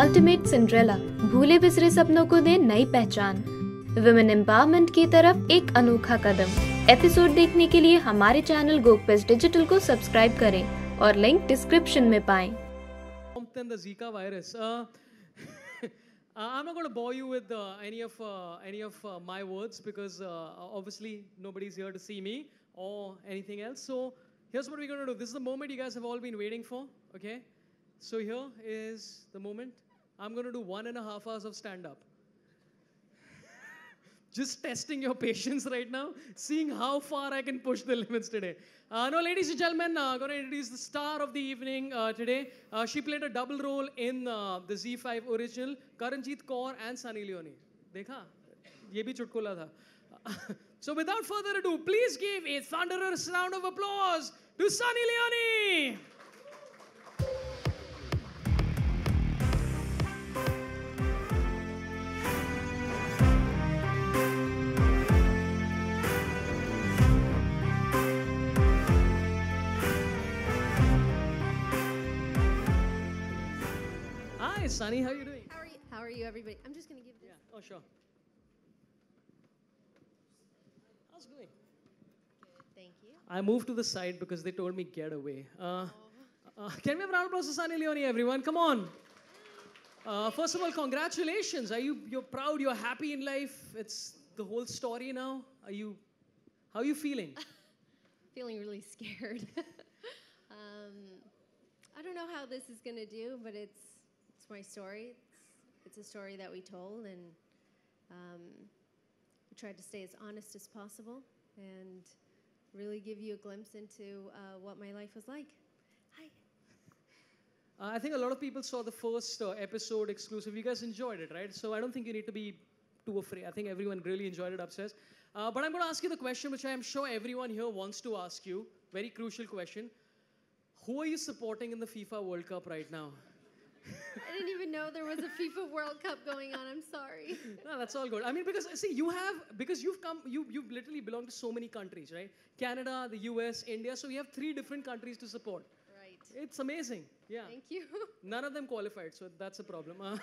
Ultimate Cinderella, भूले बिसरे सपनों को दे नई पहचान, विमेन एम्पावरमेंट की तरफ एक अनोखा कदम। एपिसोड देखने के लिए हमारे चैनल गोकबेस्ट डिजिटल को सब्सक्राइब करें और लिंक डिस्क्रिप्शन में पाएं। I'm not going to bore you with any of my words because obviously nobody's here to see me or anything else. So here's what we're going to do. This is the moment you guys have all been waiting for. Okay. So here is the moment. I'm going to do 1.5 hours of stand-up. Just testing your patience right now, seeing how far I can push the limits today. No, ladies and gentlemen, I'm going to introduce the star of the evening today. She played a double role in the Z5 original, Karanjeet Kaur and Sunny Leone. Dekha? Ye bhi chutkola tha. So without further ado, please give a thunderous round of applause to Sunny Leone. Hi, Sunny. How are you doing? How are you, everybody? I'm just going to give this. Yeah. Oh, sure. How's it going? Good, thank you. I moved to the side because they told me get away. Can we have a round of applause to Sunny Leone, everyone? Come on. First of all, congratulations. You're proud? You're happy in life? It's the whole story now. How are you feeling? Feeling really scared. I don't know how this is going to do, but it's my story. It's a story that we told, and we tried to stay as honest as possible and really give you a glimpse into what my life was like. Hi. I think a lot of people saw the first episode exclusive. You guys enjoyed it, right? So I don't think you need to be too afraid. I think everyone really enjoyed it upstairs. But I'm going to ask you the question which I'm sure everyone here wants to ask you. Very crucial question. Who are you supporting in the FIFA World Cup right now? I didn't even know there was a FIFA World Cup going on. I'm sorry. No, that's all good. I mean, because see, you've literally belonged to so many countries, right? Canada, the US, India. So you have 3 different countries to support. Right. It's amazing. Yeah. Thank you. None of them qualified, so that's a problem.